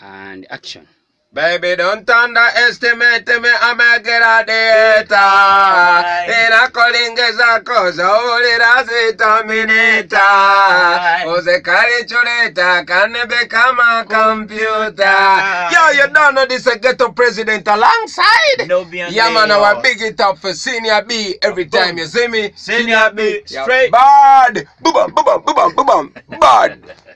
and action. Baby, don't underestimate me, I'm a get a data. In a calling is a cause, only as it a minute. Who's a calculator can become a computer. Yo, you don't know this a ghetto president alongside. No, yeah, man, I will big it up for Senior'B every time you see me. Senior'B, straight. Bad. Boom, boom, boom, boom, boom, boom. Bad.